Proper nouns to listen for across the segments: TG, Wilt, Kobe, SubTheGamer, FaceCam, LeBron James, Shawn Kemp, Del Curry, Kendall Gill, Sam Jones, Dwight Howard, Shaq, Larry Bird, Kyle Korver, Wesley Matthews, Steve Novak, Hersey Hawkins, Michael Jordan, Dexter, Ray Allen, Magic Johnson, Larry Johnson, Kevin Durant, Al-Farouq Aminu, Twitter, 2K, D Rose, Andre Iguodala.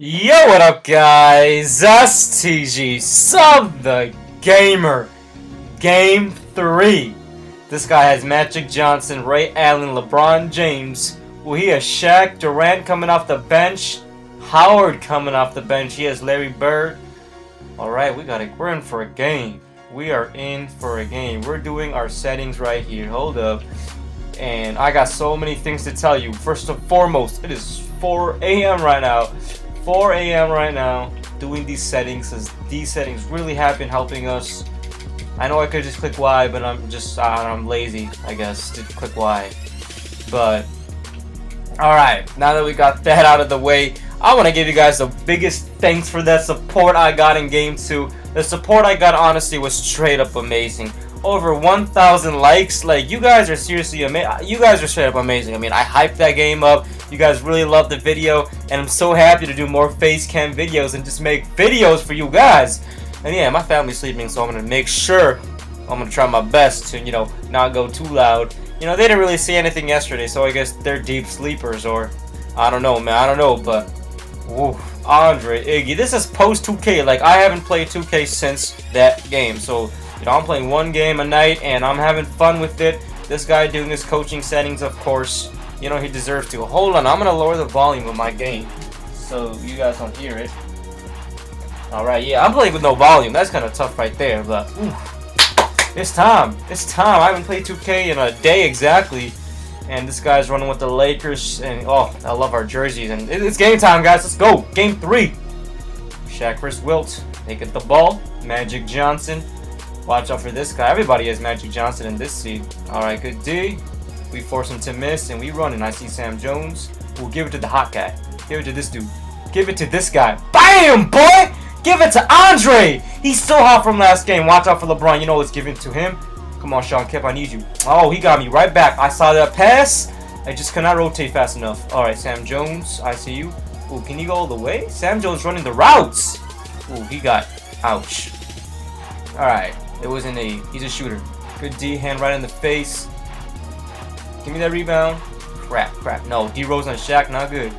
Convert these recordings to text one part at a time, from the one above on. Yo, what up, guys? That's TG, SubTheGamer, Game 3. This guy has Magic Johnson, Ray Allen, LeBron James. Well, he has Shaq, Durant coming off the bench, Howard coming off the bench. He has Larry Bird. All right, we're in for a game. We are in for a game. We're doing our settings right here. Hold up. And I got so many things to tell you. First and foremost, it is 4 a.m. right now. 4 a.m. right now, doing these settings, as these settings really have been helping us. I know I could just click Y, but I'm just I'm lazy, I guess, to click Y. But all right, now that we got that out of the way, I want to give you guys the biggest thanks for that support I got in Game 2. The support I got, honestly, was straight up amazing. Over 1,000 likes. Like, you guys are seriously amazing. You guys are straight up amazing. I mean, I hyped that game up. You guys really loved the video, and I'm so happy to do more face cam videos and just make videos for you guys. And yeah, my family's sleeping, so I'm gonna make sure, I'm gonna try my best to, you know, not go too loud. You know, they didn't really see anything yesterday, so I guess they're deep sleepers, or I don't know, man, I don't know. But woo, Andre Iggy, this is post 2K. Like, I haven't played 2K since that game, so you know, I'm playing one game a night, and I'm having fun with it. This guy doing his coaching settings, of course. You know, he deserves to. Hold on, I'm going to lower the volume of my game so you guys don't hear it. Alright, yeah, I'm playing with no volume. That's kind of tough right there, but oof, it's time. It's time. I haven't played 2K in a day exactly. And this guy's running with the Lakers. And, oh, I love our jerseys. And it's game time, guys. Let's go. Game 3. Shaq versus Wilt. They get the ball. Magic Johnson. Watch out for this guy. Everybody has Magic Johnson in this seed. Alright, good D. We force him to miss, and we run, and I see Sam Jones. We'll give it to the hot guy. Give it to this dude. Give it to this guy. Bam, boy! Give it to Andre! He's still hot from last game. Watch out for LeBron. You know what's given to him. Come on, Shawn Kemp, I need you. Oh, he got me right back. I saw that pass. I just cannot rotate fast enough. All right, Sam Jones, I see you. Ooh, can you go all the way? Sam Jones running the routes. Ooh, he got... Ouch. All right, it wasn't a... He's a shooter. Good D, hand right in the face. Give me that rebound. Crap, crap. No, D Rose on Shaq, not good.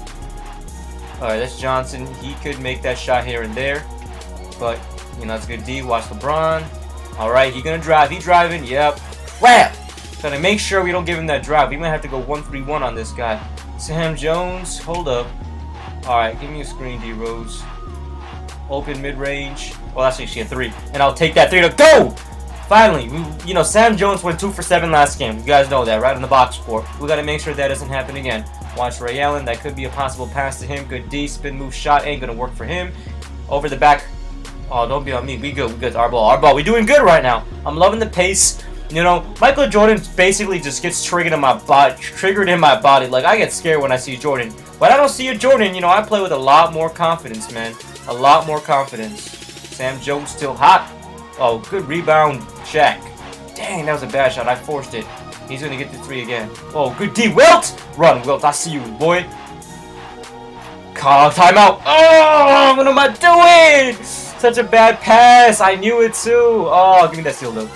Alright, that's Johnson. He could make that shot here and there. But, you know, it's good D. Watch LeBron. Alright, he's gonna drive. He driving. Yep. Crap! Gotta make sure we don't give him that drive. We might have to go 1-3-1 on this guy. Sam Jones, hold up. Alright, give me a screen, D Rose. Open mid-range. Well, that's actually a 3. And I'll take that 3 to go! Finally, you know, Sam Jones went 2 for 7 last game. You guys know that, right? On the box score. We got to make sure that doesn't happen again. Watch Ray Allen. That could be a possible pass to him. Good D. Spin move shot. Ain't going to work for him. Over the back. Oh, don't be on me. We good. We good. Our ball. Our ball. We're doing good right now. I'm loving the pace. You know, Michael Jordan basically just gets triggered in my body. Like, I get scared when I see Jordan. When I don't see a Jordan, you know, I play with a lot more confidence, man. A lot more confidence. Sam Jones still hot. Oh, good rebound, Shaq. Dang, that was a bad shot. I forced it. He's going to get the 3 again. Oh, good D. Wilt! Run, Wilt. I see you, boy. Call timeout. Oh, what am I doing? Such a bad pass. I knew it, too. Oh, give me that steal, though.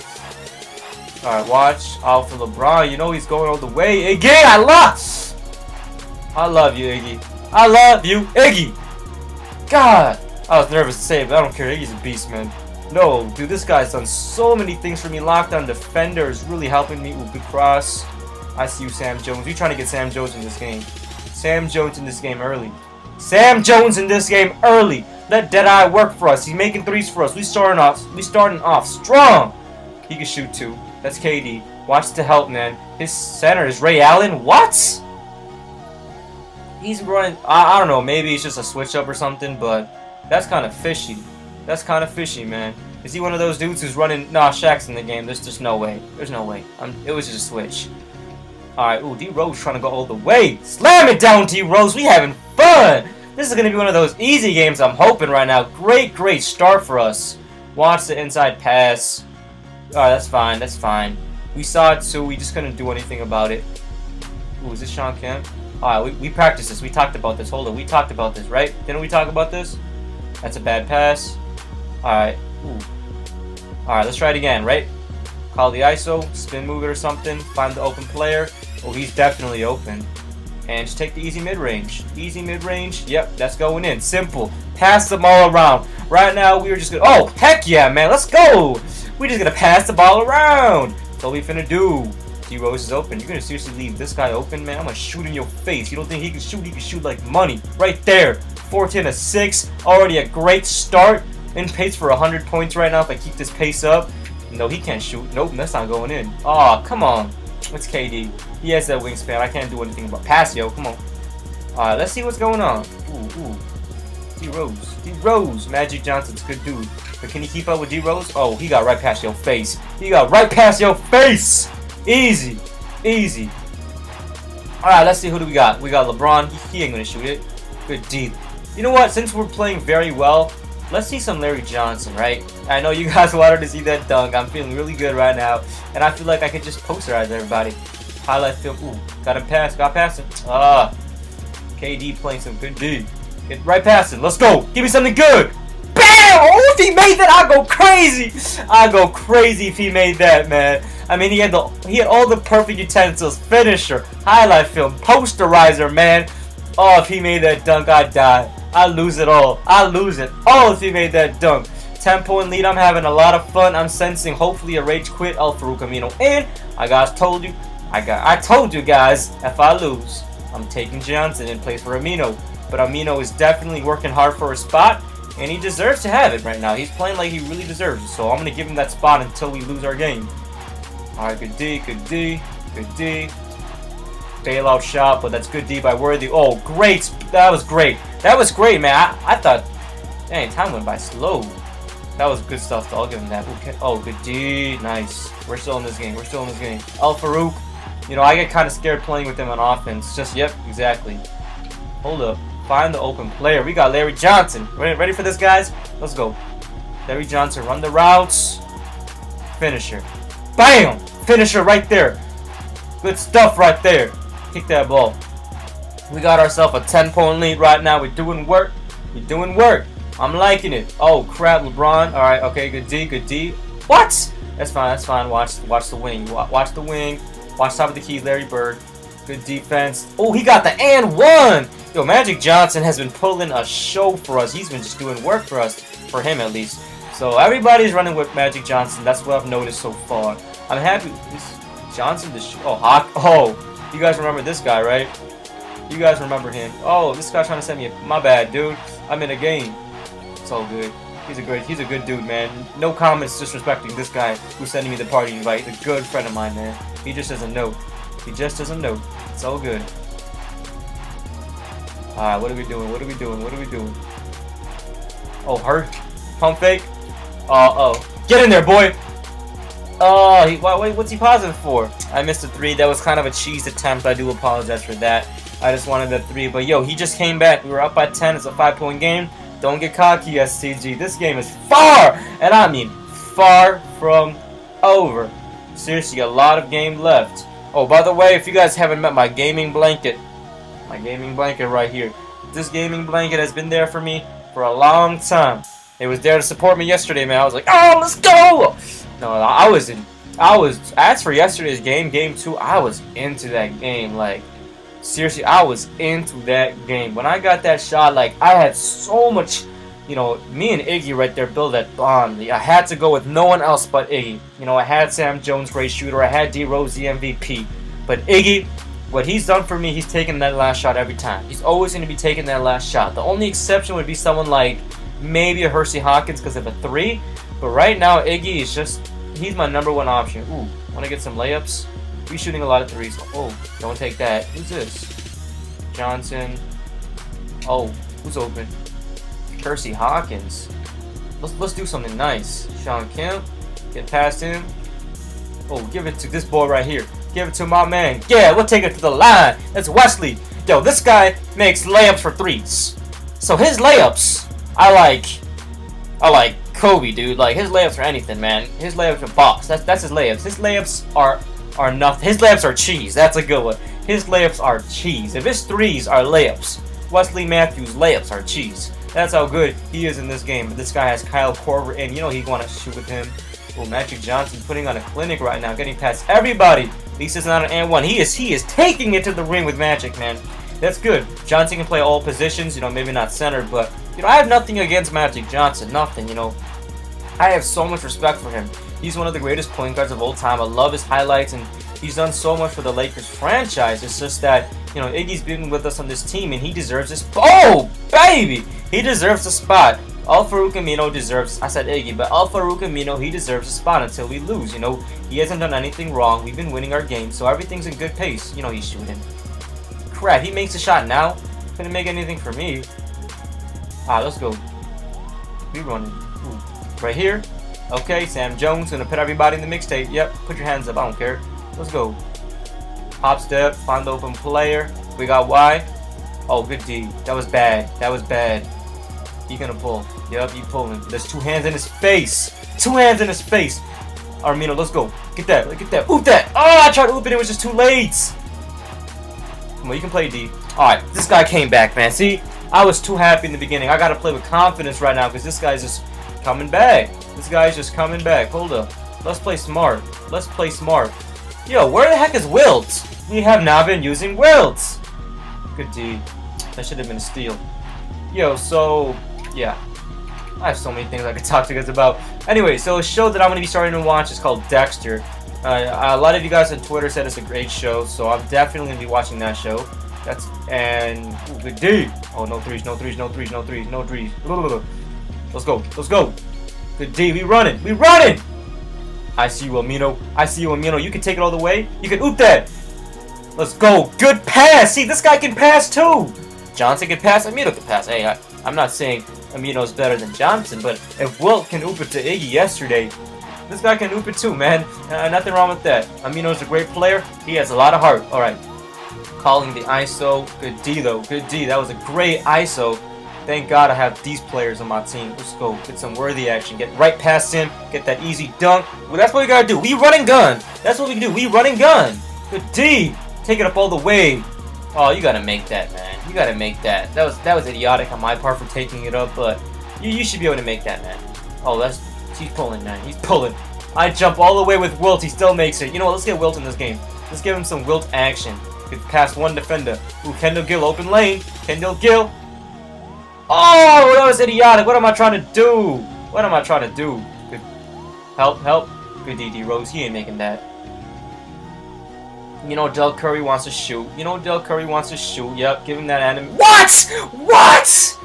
All right, watch out for LeBron. You know he's going all the way. Again, I lost. I love you, Iggy. I love you, Iggy. God. I was nervous to say it, but I don't care. Iggy's a beast, man. No, dude, this guy's done so many things for me. Lockdown defender is really helping me. Ooh, good cross. I see you, Sam Jones. You're trying to get Sam Jones in this game. Sam Jones in this game early. Sam Jones in this game early. Let Deadeye work for us. He's making threes for us. We starting off strong. He can shoot too. That's KD. Watch the help, man. His center is Ray Allen. What? He's running. I don't know. Maybe it's just a switch up or something, but that's kind of fishy. That's kind of fishy, man. Is he one of those dudes who's running... Nah, Shaq's in the game. There's just no way. There's no way. It was just a switch. Alright, ooh, D Rose trying to go all the way. Slam it down, D Rose. We having fun. This is going to be one of those easy games I'm hoping right now. Great, great start for us. Watch the inside pass. Alright, that's fine. That's fine. We saw it, so we just couldn't do anything about it. Ooh, is this Shawn Kemp? Alright, we practiced this. We talked about this. Hold on, we talked about this, right? Didn't we talk about this? That's a bad pass. Alright, alright, let's try it again, right? Call the ISO, spin move it or something, find the open player. Oh, he's definitely open. and just take the easy mid-range. Easy mid-range. Yep, that's going in. Simple. Pass them all around. Right now, we are just going to... Oh, heck yeah, man. Let's go. We're just going to pass the ball around. That's all we finna do. D Rose is open. You're going to seriously leave this guy open, man? I'm going to shoot in your face. You don't think he can shoot? He can shoot like money. Right there. 14 to 6. Already a great start. In pace for 100 points right now if I keep this pace up. No, he can't shoot. Nope, that's not going in. Aw, oh, come on. It's KD. He has that wingspan. I can't do anything about pass, yo. Come on. Alright, let's see what's going on. Ooh. D Rose. D Rose. Magic Johnson's good dude. But can he keep up with D Rose? Oh, he got right past your face. He got right past your face. Easy. Easy. Alright, let's see who do we got. We got LeBron. He ain't gonna shoot it. Good D. You know what? Since we're playing very well, let's see some Larry Johnson, right? I know you guys wanted to see that dunk. I'm feeling really good right now. And I feel like I could just posterize everybody. Highlight film. Ooh, got him past. Got past him. Ah. KD playing some good D. Get right past him. Let's go. Give me something good. Bam! Oh, if he made that, I'd go crazy. I'd go crazy if he made that, man. I mean, he had all the perfect utensils. Finisher. Highlight film. Posterizer, man. Oh, if he made that dunk, I'd die. I lose it all. I lose it all if he made that dunk. 10-point lead. I'm having a lot of fun. I'm sensing hopefully a rage quit. Al-Farouq Aminu. And I told you guys, if I lose, I'm taking Johnson in place for Aminu. But Aminu is definitely working hard for a spot, and he deserves to have it right now. He's playing like he really deserves it. So I'm gonna give him that spot until we lose our game. Alright, good D, good D, good D. Bailout shot, but that's good D by Worthy. Oh, great. That was great. That was great, man. I thought, dang, time went by slow. That was good stuff, though. I'll give him that. Okay. Oh, good D. Nice. We're still in this game. We're still in this game. Al-Farouq. You know, I get kind of scared playing with him on offense. Just, yep, exactly. Hold up. Find the open player. We got Larry Johnson. Ready for this, guys? Let's go. Larry Johnson. Run the routes. Finisher. Bam! Finisher right there. Good stuff right there. Kick that ball. We got ourselves a 10-point lead right now. We're doing work. We're doing work. I'm liking it. Oh, crap, LeBron. All right, okay, good D, good D. What? That's fine, that's fine. Watch the wing. Watch the wing. Watch top of the key, Larry Bird. Good defense. Oh, he got the and one. Yo, Magic Johnson has been pulling a show for us. He's been just doing work for us, for him at least. So everybody's running with Magic Johnson. That's what I've noticed so far. I'm happy. Is Johnson the shoot? Oh, Hawk. Oh. You guys remember this guy, right? You guys remember him. Oh, this guy trying to send me a... My bad, dude. I'm in a game. It's all good. He's a good dude, man. No comments disrespecting this guy who's sending me the party invite. A good friend of mine, man. He just doesn't know. He just doesn't know. It's all good. Alright, what are we doing? What are we doing? What are we doing? Oh, hurt. Pump fake. Oh. Get in there, boy! Oh, wait, what's he pausing for? I missed a three. That was kind of a cheese attempt. I do apologize for that. I just wanted that three. But, yo, he just came back. We were up by 10. It's a 5-point game. Don't get cocky, STG. This game is far, and I mean far from over. Seriously, a lot of game left. Oh, by the way, if you guys haven't met my gaming blanket right here. This gaming blanket has been there for me for a long time. It was there to support me yesterday, man. I was like, oh, let's go! No, as for yesterday's game 2, I was into that game. Like, seriously, I was into that game. When I got that shot, like, I had so much, you know, me and Iggy right there built that bond. I had to go with no one else but Iggy. You know, I had Sam Jones, great shooter. I had D Rose, the MVP. But Iggy, what he's done for me, he's taken that last shot every time. He's always going to be taking that last shot. The only exception would be someone like maybe a Hersey Hawkins because of a 3. But right now, Iggy is just, he's my number 1 option. Ooh, want to get some layups? We're shooting a lot of threes. Oh, don't take that. Who's this? Johnson. Oh, who's open? Hersey Hawkins. Let's do something nice. Shawn Kemp. Get past him. Oh, give it to this boy right here. Give it to my man. Yeah, we'll take it to the line. That's Wesley. Yo, this guy makes layups for threes. So his layups, I like Kobe, dude. Like, his layups are anything, man. His layups are boss. That's his layups. His layups are nothing. His layups are cheese. That's a good one. His layups are cheese. If his threes are layups, Wesley Matthews' layups are cheese. That's how good he is in this game. But this guy has Kyle Korver, and you know he want to shoot with him. Oh, Magic Johnson putting on a clinic right now, getting past everybody. At least it's not an and one. He is taking it to the ring with Magic, man. That's good. Johnson can play all positions, you know, maybe not center, but, you know, I have nothing against Magic Johnson. Nothing, you know. I have so much respect for him. He's one of the greatest point guards of all time. I love his highlights, and he's done so much for the Lakers franchise. It's just that, you know, Iggy's been with us on this team, and he deserves this. Oh, baby! He deserves a spot. Al-Farouq Aminu deserves, I said Iggy, but Al-Farouq Aminu, he deserves a spot until we lose. You know, he hasn't done anything wrong. We've been winning our game, so everything's in good pace. You know, he's shooting. Crap, he makes a shot now. Couldn't make anything for me. Ah, let's go. We running. Ooh. Right here. Okay, Sam Jones gonna put everybody in the mixtape. Yep, put your hands up. I don't care. Let's go. Pop step, find the open player. We got Y. Oh, good D. That was bad. That was bad. He gonna pull. Yep, he pulling. There's two hands in his face. Two hands in his face. Aminu, let's go. Get that. Look at that. Oop that. Oh, I tried to oop it. It was just too late. Come on, you can play D. All right, this guy came back, man. See, I was too happy in the beginning. I gotta play with confidence right now because this guy's just coming back. This guy's just coming back. Hold up. Let's play smart. Let's play smart. Yo, where the heck is Wilt? We have now been using Wilt. Good D. That should have been a steal. Yo, so yeah, I have so many things I could talk to you guys about. Anyway, so a show that I'm going to be starting to watch is called Dexter. A lot of you guys on Twitter said it's a great show, so I'm definitely going to be watching that show. That's and ooh, good D. Oh, no threes, no threes, no threes, no threes, no threes. Let's go, let's go. Good D, we running, we running. I see you, Aminu. I see you, Aminu. You can take it all the way. You can oop that. Let's go. Good pass. See, this guy can pass too. Johnson can pass. Aminu can pass. Hey, I'm not saying Amino's better than Johnson, but if Wilt can oop it to Iggy yesterday, this guy can oop it too, man. Nothing wrong with that. Amino's a great player. He has a lot of heart. All right. Calling the ISO. Good D, though. Good D. That was a great ISO. Thank God I have these players on my team. Let's go. Get some worthy action. Get right past him. Get that easy dunk. Well, that's what we gotta do. We run and gun. That's what we do. We run and gun. Good D. Take it up all the way. Oh, you gotta make that, man. You gotta make that. That was idiotic on my part for taking it up, but you should be able to make that, man. Oh, he's pulling, man. He's pulling. I jump all the way with Wilt. He still makes it. You know what? Let's get Wilt in this game. Let's give him some Wilt action. Get past one defender. Ooh, Kendall Gill, open lane. Kendall Gill. Oh, that was idiotic. What am I trying to do? What am I trying to do? Good. Help, help. Good D Rose. He ain't making that. You know, Del Curry wants to shoot. You know, Del Curry wants to shoot. Yep, give him that animation. What? What?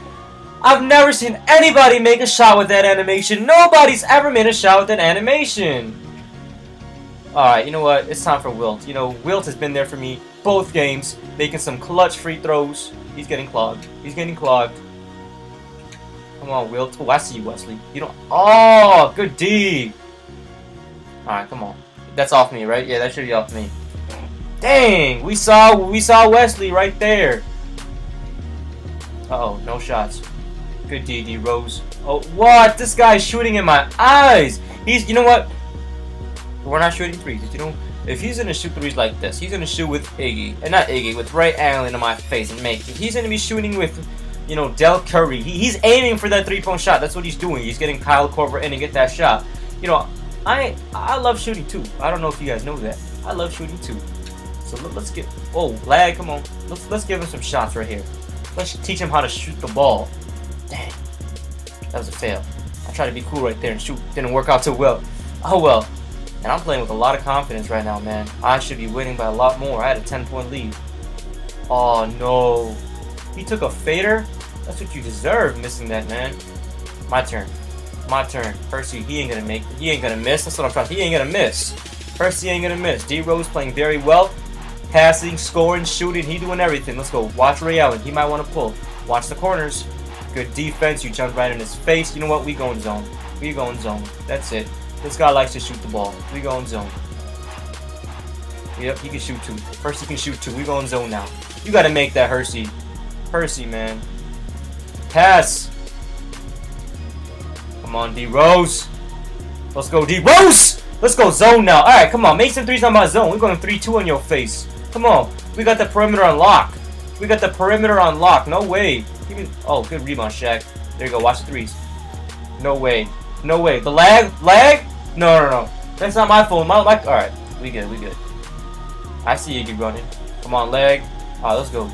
I've never seen anybody make a shot with that animation. Nobody's ever made a shot with that animation. Alright, you know what? It's time for Wilt. You know, Wilt has been there for me both games, making some clutch free throws. He's getting clogged. He's getting clogged. Come on, Wilt. Oh, I see you, Wesley. You don't... Oh, good D. Alright, come on. That's off me, right? Yeah, that should be off me. Dang! We saw Wesley right there. Uh-oh, no shots. Good D, D Rose. Oh, what? This guy's shooting in my eyes. You know what? We're not shooting threes. You know, if he's gonna shoot threes like this, he's gonna shoot with Iggy, and not Iggy, with Ray Allen in my face and make it. He's gonna be shooting with, you know, Del Curry. He's aiming for that three-point shot. That's what he's doing. He's getting Kyle Korver in and get that shot. You know, I love shooting too. I don't know if you guys know that. I love shooting too. So let's get... Oh, lag, come on. Let's give him some shots right here. Let's teach him how to shoot the ball. Dang. That was a fail. I tried to be cool right there and shoot. Didn't work out too well. Oh, well. And I'm playing with a lot of confidence right now, man. I should be winning by a lot more. I had a 10-point lead. Oh, no. He took a fader? That's what you deserve, missing that, man. My turn. My turn. Hersey, he ain't gonna make it. He ain't gonna miss. That's what I'm trying to... He ain't gonna miss. Hersey ain't gonna miss. D Rose playing very well. Passing, scoring, shooting. He doing everything. Let's go. Watch Ray Allen. He might want to pull. Watch the corners. Good defense. You jump right in his face. You know what? We going zone. We going zone. That's it. This guy likes to shoot the ball. We going zone. Yep, he can shoot too. Hersey can shoot too. We going zone now. You got to make that, Hersey. Hersey, man. Pass. Come on, D Rose. Let's go, D Rose. Let's go zone now. Alright, come on. Make some threes on my zone. We're going 3-2 on your face. Come on. We got the perimeter on lock. We got the perimeter on lock. No way. Even, oh, good rebound, Shaq. There you go. Watch the threes. No way. No way. The lag? Lag? No, no, no. That's not my phone. Alright. We good. We good. I see you, keep running. Come on, leg. All right, let's go.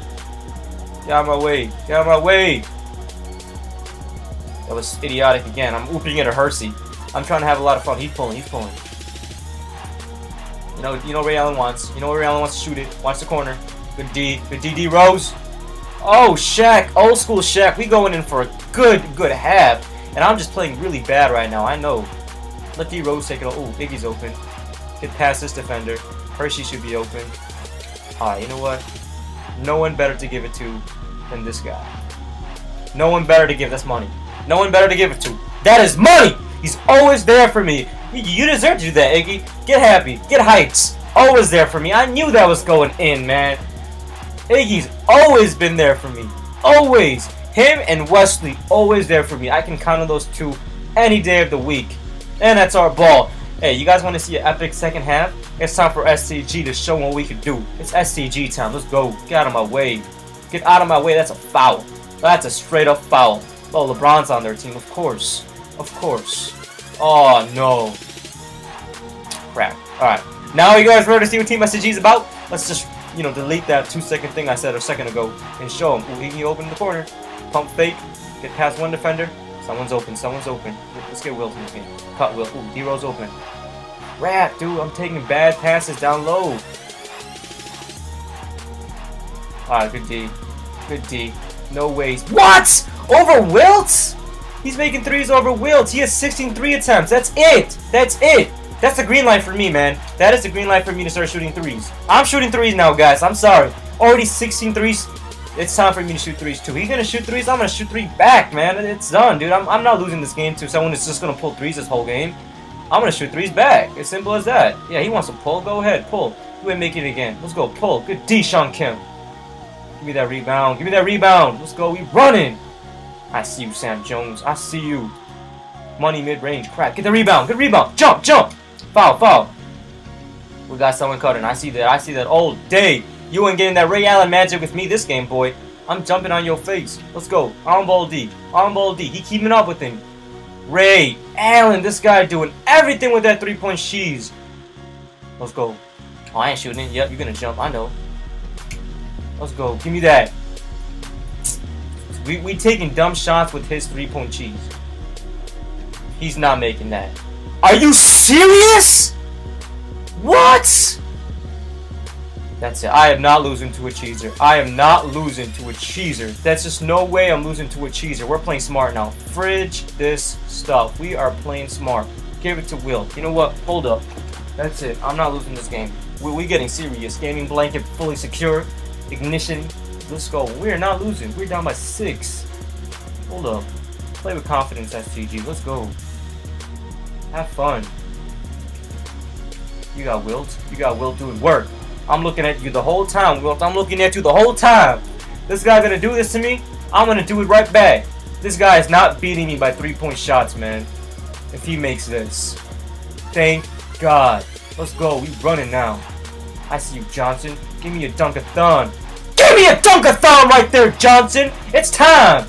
Get out of my way. Get out of my way. That was idiotic again. I'm ooping into Hersey. I'm trying to have a lot of fun. He's pulling. He's pulling. You know what Ray Allen wants. You know what Ray Allen wants to shoot it. Watch the corner. Good D. Good D. D Rose. Oh, Shaq. Old school Shaq. We going in for a good half. And I'm just playing really bad right now. I know. Let D Rose take it. Oh, Iggy's open. Get past this defender. Hersey should be open. Alright, you know what? No one better to give it to than this guy. No one better to give. That's money. No one better to give it to. That is money! He's always there for me. You deserve to do that, Iggy. Get happy. Get hypes. Always there for me. I knew that was going in, man. Iggy's always been there for me. Always. Him and Wesley, always there for me. I can count on those two any day of the week. And that's our ball. Hey, you guys want to see an epic second half? It's time for STG to show what we can do. It's STG time. Let's go. Get out of my way. Get out of my way. That's a foul. That's a straight up foul. Oh, LeBron's on their team. Of course. Of course. Oh, no. Crap. Alright. Now you guys ready to see what Team STG is about? Let's just, you know, delete that 2-second thing I said a second ago and show him. Ooh, Iggy open the corner. Pump fake. Get past one defender. Someone's open. Someone's open. Let's get Wilt in this game. Cut Wilt. Ooh, D Rose open. Crap, dude. I'm taking bad passes down low. Alright, good D. Good D. No ways. What? Over Wilt? He's making threes over Wilt. He has 16 3 attempts. That's it. That's it. That's the green light for me, man. That is the green light for me to start shooting threes. I'm shooting threes now, guys. I'm sorry. Already 16 threes. It's time for me to shoot threes, too. He's going to shoot threes. I'm going to shoot three back, man. It's done, dude. I'm not losing this game to someone that's just going to pull threes this whole game. I'm going to shoot threes back. As simple as that. Yeah, he wants to pull. Go ahead. Pull. You ain't making it again. Let's go. Pull. Good D, Shawn Kemp. Give me that rebound. Give me that rebound. Let's go. We running. I see you, Sam Jones. I see you. Money mid-range. Crap. Get the rebound. Good rebound. Jump. Jump. Foul. Foul. We got someone cutting. I see that. I see that all day. You ain't getting that Ray Allen magic with me this game, boy. I'm jumping on your face. Let's go. Arm ball D. Arm ball D. He keeping up with him. Ray Allen. This guy doing everything with that three-point cheese. Let's go. Oh, I ain't shooting it. Yep, you're going to jump. I know. Let's go. Give me that. We taking dumb shots with his three-point cheese. He's not making that. Are you serious? What? That's it. I am not losing to a cheeser. I am not losing to a cheeser. That's just no way I'm losing to a cheeser. We're playing smart now. Fridge this stuff. We are playing smart. Give it to Will. You know what? Hold up. That's it. I'm not losing this game. We're getting serious. Gaming blanket fully secure. Ignition. Let's go. We're not losing. We're down by 6. Hold up. Play with confidence, STG. Let's go. Have fun. You got Wilt. You got Wilt doing work. I'm looking at you the whole time, Wilt. I'm looking at you the whole time. This guy's going to do this to me. I'm going to do it right back. This guy is not beating me by three-point shots, man. If he makes this. Thank God. Let's go. We running now. I see you, Johnson. Give me a dunk-a-thon. Give me a dunk-a-thon right there, Johnson. It's time.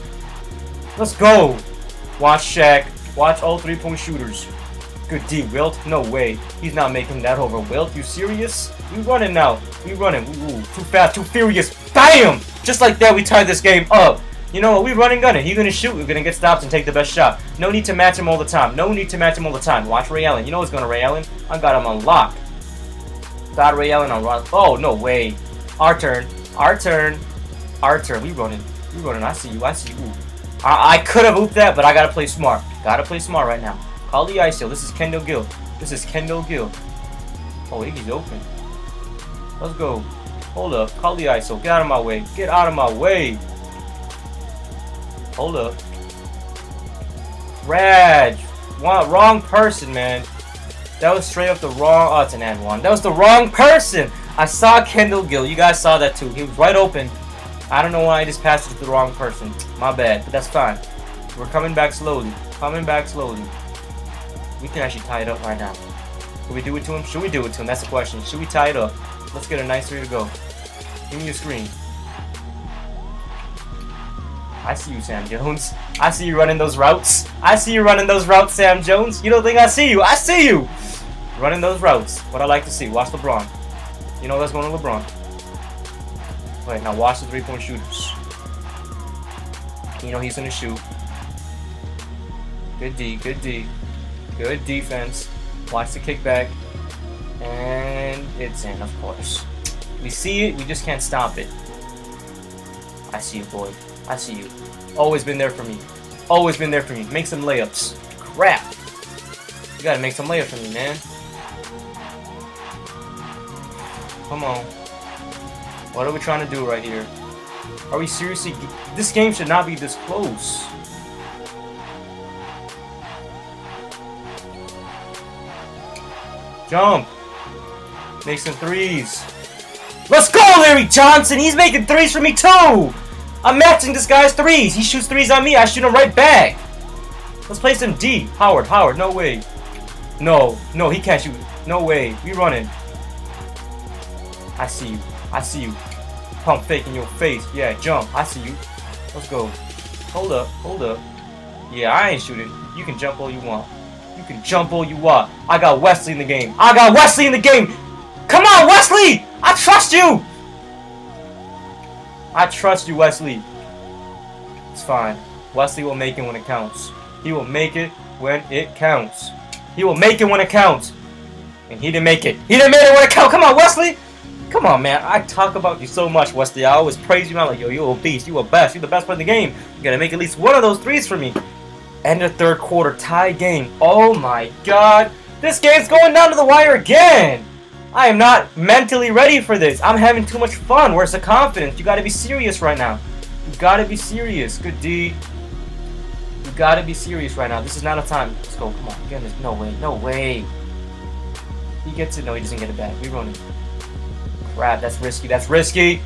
Let's go. Watch Shaq. Watch all three-point shooters. Good D, Wilt. No way. He's not making that over Wilt. You serious? We running now. We running. Ooh, too fast, too furious. Bam! Just like that, we tied this game up. You know what? We running gunning. He's going to shoot. We're going to get stopped and take the best shot. No need to match him all the time. No need to match him all the time. Watch Ray Allen. You know what's going to Ray Allen? I got him on lock. Got Ray Allen on lock. Oh, no way. Our turn. Our turn. Our turn. We running. We running. I see you. I see you. Ooh. I could have ooped that, but I gotta play smart. Gotta play smart right now. Call the ISO. This is Kendall Gill. This is Kendall Gill. Oh, Iggy's open. Let's go. Hold up. Call the ISO. Get out of my way. Get out of my way. Hold up. Raj. Wrong person, man. That was straight up the wrong. Oh, it's an and one. That was the wrong person. I saw Kendall Gill. You guys saw that too. He was right open. I don't know why I just passed it to the wrong person. My bad, but that's fine. We're coming back slowly. Coming back slowly. We can actually tie it up right now. Can we do it to him? Should we do it to him? That's the question. Should we tie it up? Let's get a nice 3 to go. Give me your screen. I see you, Sam Jones. I see you running those routes. I see you running those routes, Sam Jones. You don't think I see you? I see you! Running those routes. What I like to see. Watch LeBron. You know that's going to LeBron. Right, now watch the three-point shooters. You know he's going to shoot. Good D, good D. Good defense. Watch the kickback. And it's in, of course. We see it, we just can't stop it. I see you, boy. I see you. Always been there for me. Always been there for me. Make some layups. Crap. You gotta make some layups for me, man. Come on. What are we trying to do right here? Are we seriously... This game should not be this close. Jump. Make some threes. Let's go, Larry Johnson! He's making threes for me, too! I'm matching this guy's threes. He shoots threes on me. I shoot him right back. Let's play some D. Howard, Howard. No way. No. No, he can't shoot. No way. We running. I see you. I see you. Pump fake in your face. Yeah, jump. I see you. Let's go. Hold up. Hold up. Yeah, I ain't shooting. You can jump all you want. You can jump all you want. I got Wesley in the game. I got Wesley in the game! Come on, Wesley! I trust you! I trust you, Wesley. It's fine. Wesley will make it when it counts. He will make it when it counts. He will make it when it counts. And he didn't make it. He didn't make it when it counts. Come on, Wesley! Come on, man. I talk about you so much, Wesley. I always praise you. I'm like, yo, you're a beast. You're a best. You're the best player in the game. You gotta make at least one of those threes for me. End of third quarter. Tie game. Oh, my God. This game's going down to the wire again. I am not mentally ready for this. I'm having too much fun. Where's the confidence? You gotta be serious right now. You gotta be serious. Good D. You gotta be serious right now. This is not a time. Let's go. Come on. Get this. No way. No way. He gets it. No, he doesn't get it back. We running. Crap. That's risky. That's risky.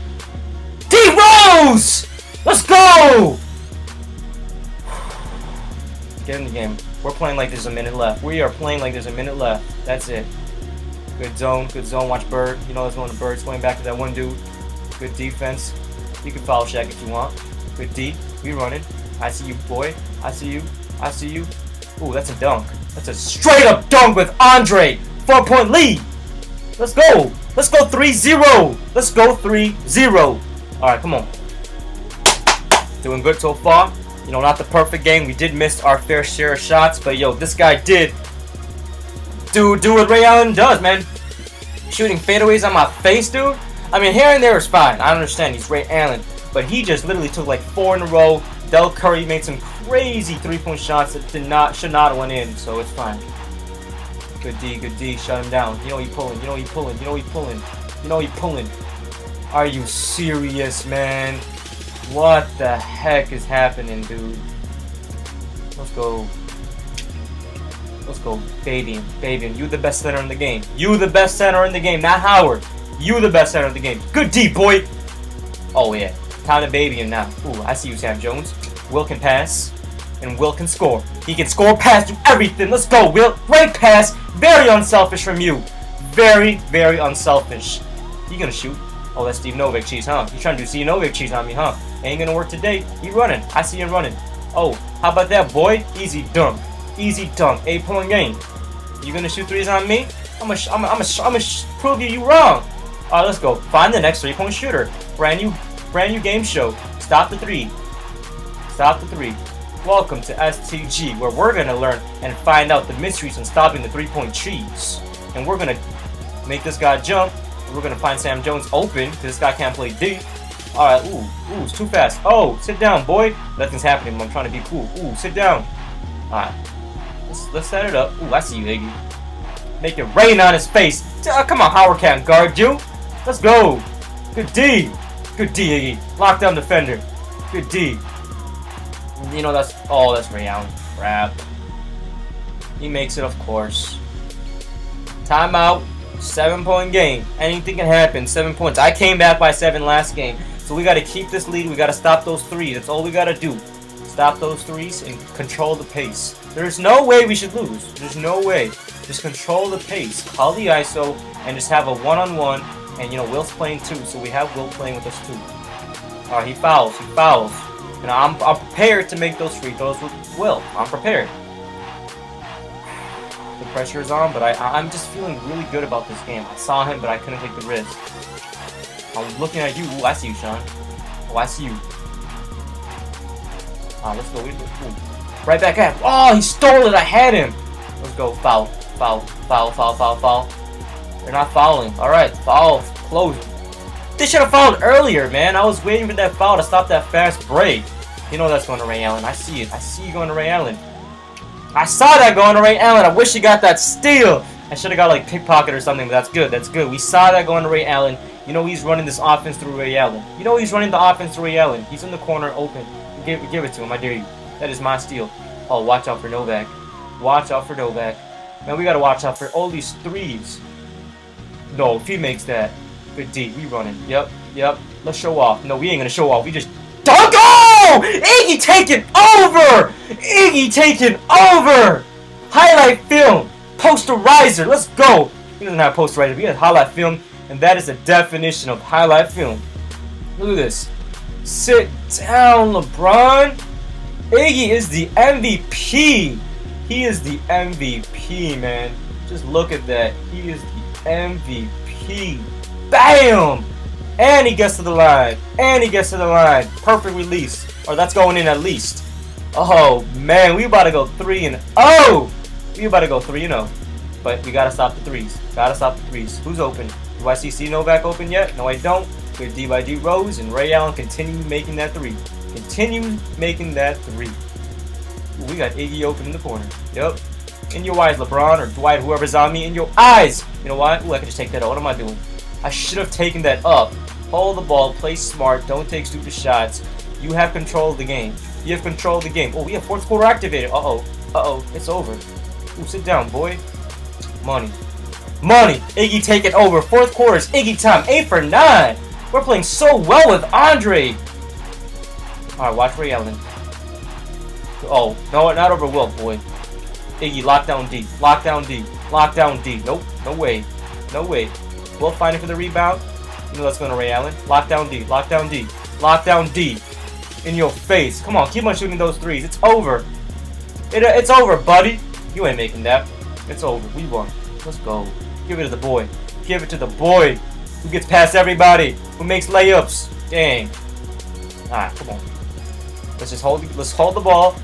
D Rose! Let's go! Get in the game. We're playing like there's a minute left. We are playing like there's a minute left. That's it. Good zone, good zone. Watch Bird. You know that's going to Bird. Swing back to that one dude. Good defense. You can foul Shaq if you want. Good D. We running. I see you, boy. I see you. I see you. Ooh, that's a dunk. That's a straight up dunk with Andre. 4-point lead. Let's go. Let's go 3-0. Let's go 3-0. All right, come on. Doing good so far. You know, not the perfect game. We did miss our fair share of shots, but yo, this guy did. Dude, do what Ray Allen does, man. Shooting fadeaways on my face, dude. I mean, here and there is fine. I understand he's Ray Allen. But he just literally took like 4 in a row. Del Curry made some crazy three-point shots that should not have went in. So it's fine. Good D, good D. Shut him down. You know he pulling. You know he pulling. You know he pulling. You know he pulling. Are you serious, man? What the heck is happening, dude? Let's go. Let's go, Fabian. Fabian, you the best center in the game. You the best center in the game, not Howard. You the best center in the game. Good D, boy. Oh, yeah. Time to Fabian now. Ooh, I see you, Sam Jones. Wilt can pass, and Wilt can score. He can score, pass, do everything. Let's go, Wilt. Great pass. Very unselfish from you. Very, very unselfish. He gonna shoot. Oh, that's Steve Novak cheese, huh? You trying to do Steve Novak cheese on me, huh? Ain't gonna work today. He running. I see him running. Oh, how about that, boy? Easy dunk. Easy dunk, 8-point game. You gonna shoot threes on me? I'm gonna prove you wrong. All right, let's go. Find the next three-point shooter. Brand new game show. Stop the three. Stop the three. Welcome to STG, where we're gonna learn and find out the mysteries in stopping the three-point cheese. And we're gonna make this guy jump. And we're gonna find Sam Jones open, because this guy can't play D. All right, ooh, it's too fast. Oh, sit down, boy. Nothing's happening. I'm trying to be cool. Ooh, sit down. All right. Let's set it up. Ooh, I see you, Iggy. Make it rain on his face. Come on, Howard can't guard you. Let's go. Good D. Good D, Iggy. Lockdown defender. Good D. You know, that's... Oh, that's Ray Allen. Crap. He makes it, of course. Timeout. 7-point game. Anything can happen. 7 points. I came back by 7 last game. So we got to keep this lead. We got to stop those threes. That's all we got to do. Stop those threes and control the pace. There's no way we should lose. There's no way. Just control the pace. Call the ISO and just have a one-on-one. And, you know, Wilt's playing too. So we have Wilt playing with us too. All right, he fouls. He fouls. You know, I'm prepared to make those free throws with Wilt. I'm prepared. the pressure is on, but I'm just feeling really good about this game. I saw him, but I couldn't take the risk. I was looking at you. Ooh, I see you, Sean. Oh, I see you. Let's go. Ooh. Right back at him. Oh, he stole it. I had him. Let's go. Foul. Foul. Foul. Foul. Foul. Foul. They're not fouling. All right. Foul. Close. They should have fouled earlier, man. I was waiting for that foul to stop that fast break. You know that's going to Ray Allen. I see it. I see you going to Ray Allen. I saw that going to Ray Allen. I wish he got that steal. I should have got like pickpocket or something, but that's good. That's good. We saw that going to Ray Allen. You know he's running this offense through Ray Allen. You know he's running the offense through Ray Allen. He's in the corner open. Give it to him. I dare you. That is my steal. Oh, watch out for Novak. Watch out for Novak. Man, we got to watch out for all these threes. No, if he makes that. Good D. We running. Yep. Yep. Let's show off. No, we ain't going to show off. We just... Don't go! Iggy taking over! Iggy taking over! Highlight film. Posterizer. Let's go. He doesn't have posterizer. We have highlight film. And that is the definition of highlight film. Look at this. Sit down, LeBron. Iggy is the MVP. He is the MVP, man. Just look at that. He is the MVP. Bam! And he gets to the line. And he gets to the line. Perfect release. Or that's going in at least. Oh, man. We about to go 3-0. We about to go 3-0. But we got to stop the threes. Got to stop the threes. Who's open? Do I see Novak open yet? No, I don't. Good D by D Rose, and Ray Allen continue making that three. Continue making that three. Ooh, we got Iggy open in the corner. Yep. In your eyes, LeBron or Dwight, whoever's on me, in your eyes. You know what? Ooh, I can just take that up. What am I doing? I should have taken that up. Hold the ball. Play smart. Don't take stupid shots. You have control of the game. You have control of the game. Oh, we have fourth quarter activated. Uh-oh. Uh-oh. It's over. Ooh, sit down, boy. Money. Money. Iggy take it over. Fourth quarter is Iggy time. 8 for 9. We're playing so well with Andre. Alright, watch Ray Allen. Oh, no, not over Wilt, boy. Iggy, lockdown D. Lockdown D. Lockdown D. Nope, no way. No way. Wilt finding for the rebound. You know that's going to Ray Allen. Lockdown D. Lockdown D. Lockdown D. In your face. Come on, keep on shooting those threes. It's over. It's over, buddy. You ain't making that. It's over. We won. Let's go. Give it to the boy. Give it to the boy. Who gets past everybody? Who makes layups? Dang. Alright, come on. Let's just hold the ball.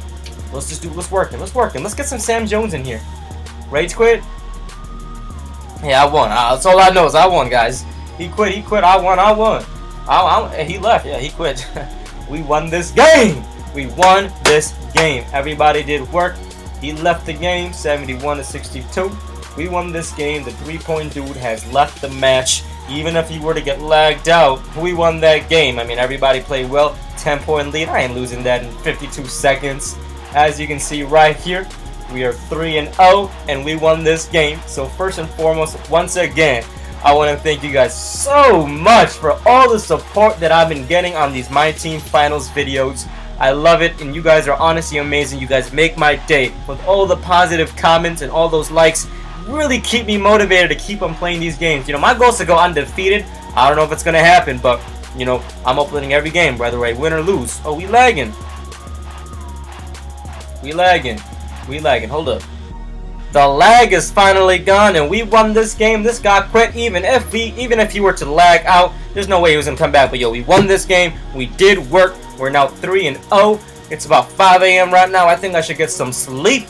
Let's just do let's work him. Let's get some Sam Jones in here. Rage quit? Yeah, I won. That's all I know is I won, guys. He quit, I won. He left. Yeah, he quit. We won this game! We won this game. Everybody did work. He left the game, 71-62. We won this game. The three-point dude has left the match. Even if he were to get lagged out, we won that game. I mean, everybody played well. 10-point lead. I ain't losing that in 52 seconds. As you can see right here, we are 3-0, and we won this game. So first and foremost, once again, I want to thank you guys so much for all the support that I've been getting on these My Team Finals videos. I love it, and you guys are honestly amazing. You guys make my day with all the positive comments and all those likes. Really keep me motivated to keep on playing these games. You know, my goal is to go undefeated. I don't know if it's gonna happen, but you know, I'm uploading every game, whether I win or lose. Oh, we lagging. We lagging. We lagging. Hold up. The lag is finally gone, and we won this game. This guy quit. Even if he were to lag out, there's no way he was gonna come back. But yo, we won this game. We did work. We're now 3-0. It's about 5 a.m. right now. I think I should get some sleep.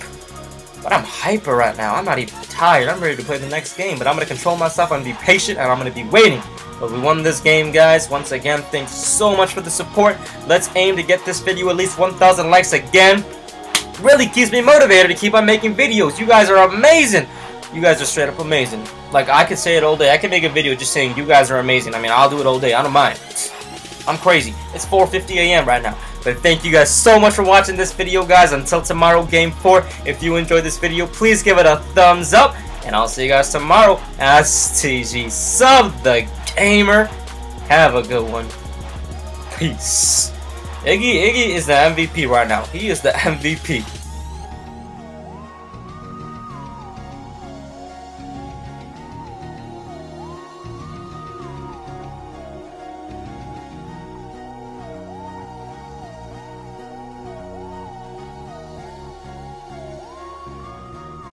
But I'm hyper right now. I'm not even tired. I'm ready to play the next game. But I'm going to control myself. I'm going to be patient. And I'm going to be waiting. But we won this game, guys. Once again, thanks so much for the support. Let's aim to get this video at least 1,000 likes again. Really keeps me motivated to keep on making videos. You guys are amazing. You guys are straight up amazing. Like, I could say it all day. I could make a video just saying you guys are amazing. I mean, I'll do it all day. I don't mind. I'm crazy. It's 4:50 a.m. right now. But thank you guys so much for watching this video, guys. Until tomorrow, Game 4. If you enjoyed this video, please give it a thumbs up. And I'll see you guys tomorrow. As TG SubTheGamer. Have a good one. Peace. Iggy is the MVP right now. He is the MVP.